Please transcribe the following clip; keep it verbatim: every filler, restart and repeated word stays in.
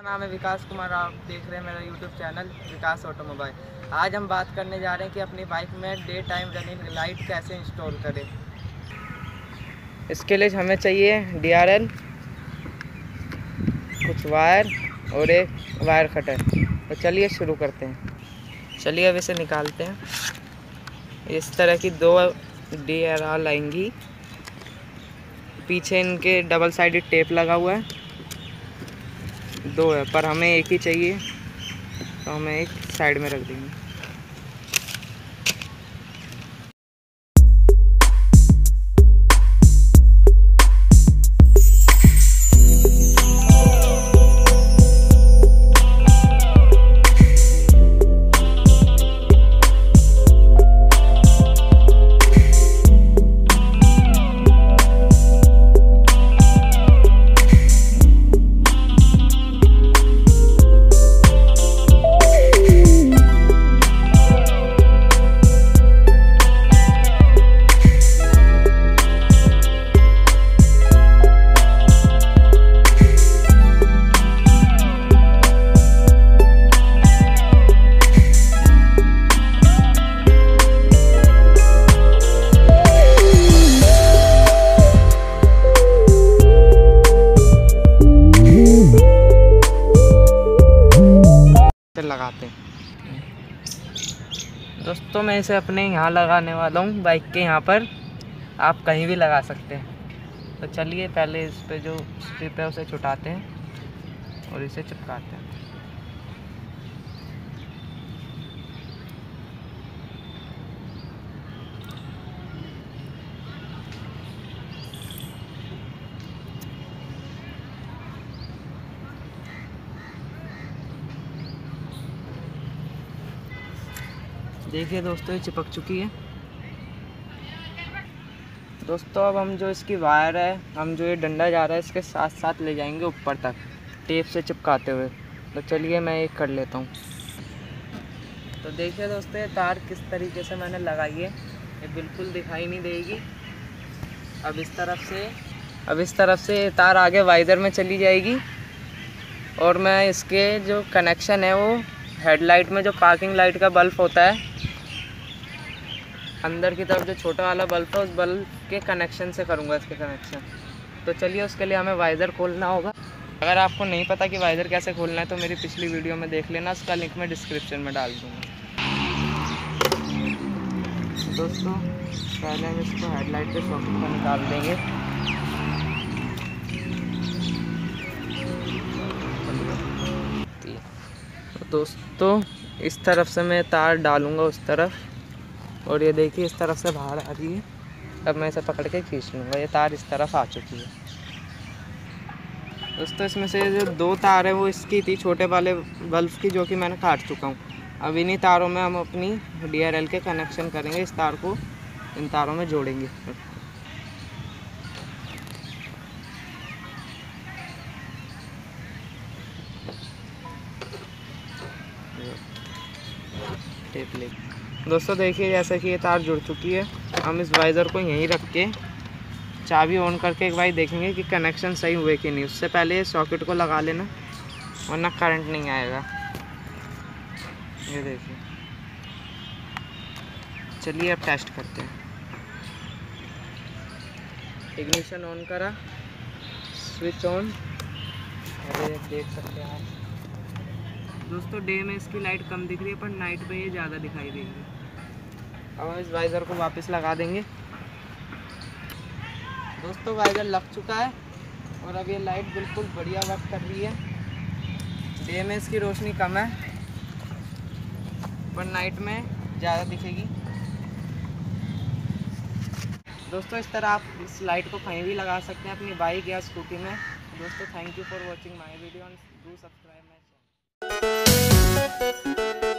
मेरा नाम है विकास कुमार। आप देख रहे हैं मेरा यूट्यूब चैनल विकास ऑटोमोबाइल। आज हम बात करने जा रहे हैं कि अपनी बाइक में डे टाइम रनिंग लाइट कैसे इंस्टॉल करें। इसके लिए हमें चाहिए डी आर एल, कुछ वायर और एक वायर कटर। तो चलिए शुरू करते हैं। चलिए अब इसे निकालते हैं। इस तरह की दो डी आर एल आएंगी। पीछे इनके डबल साइडेड टेप लगा हुआ है, दो है पर हमें एक ही चाहिए तो हमें एक साइड में रख देंगे। लगाते हैं दोस्तों, मैं इसे अपने यहाँ लगाने वाला हूँ, बाइक के यहाँ पर। आप कहीं भी लगा सकते हैं। तो चलिए पहले इस पे जो स्ट्रिप है उसे छुटाते हैं और इसे चिपकाते हैं। देखिए दोस्तों, ये चिपक चुकी है। दोस्तों अब हम जो इसकी वायर है, हम जो ये डंडा जा रहा है, इसके साथ साथ ले जाएंगे ऊपर तक टेप से चिपकाते हुए। तो चलिए मैं ये कर लेता हूँ। तो देखिए दोस्तों, ये तार किस तरीके से मैंने लगाई है, ये बिल्कुल दिखाई नहीं देगी। अब इस तरफ से अब इस तरफ से ये तार आगे वाइजर में चली जाएगी और मैं इसके जो कनेक्शन है वो हेडलाइट में जो पार्किंग लाइट का बल्ब होता है, अंदर की तरफ जो छोटा वाला बल्ब है, उस बल्ब के कनेक्शन से करूँगा इसके कनेक्शन। तो चलिए उसके लिए हमें वाइजर खोलना होगा। अगर आपको नहीं पता कि वाइजर कैसे खोलना है तो मेरी पिछली वीडियो में देख लेना, उसका लिंक मैं डिस्क्रिप्शन में डाल दूँगा। दोस्तों पहले हम इसको हेडलाइट के सॉकेट में निकाल देंगे। दोस्तों इस तरफ से मैं तार डालूंगा उस तरफ, और ये देखिए इस तरफ से बाहर आ रही है। अब मैं इसे पकड़ के खींच लूँगा। ये तार इस तरफ आ चुकी है। दोस्तों इसमें से जो दो तार है वो इसकी थी, छोटे वाले बल्ब की, जो कि मैंने काट चुका हूँ। अब इन्हीं तारों में हम अपनी डी आर एल के कनेक्शन करेंगे। इस तार को इन तारों में जोड़ेंगे। टेप ले दोस्तों, देखिए जैसा कि ये तार जुड़ चुकी है। हम इस वाइजर को यहीं रख के चाबी ऑन करके एक बार देखेंगे कि कनेक्शन सही हुए कि नहीं। उससे पहले सॉकेट को लगा लेना, वरना करंट नहीं आएगा। ये देखिए, चलिए अब टेस्ट करते हैं। इग्निशन ऑन करा, स्विच ऑन। अरे देख सकते हैं आप दोस्तों, डे में इसकी लाइट कम दिख रही है पर नाइट में ये ज़्यादा दिखाई देगी। अब हम इस वाइजर को वापस लगा देंगे। दोस्तों वाइजर लग चुका है और अब ये लाइट बिल्कुल बढ़िया वर्क कर रही है। डे में इसकी रोशनी कम है पर नाइट में ज़्यादा दिखेगी। दोस्तों इस तरह आप इस लाइट को कहीं भी लगा सकते हैं, अपनी बाइक या स्कूटी में। दोस्तों thank you for watching my video and do subscribe my channel.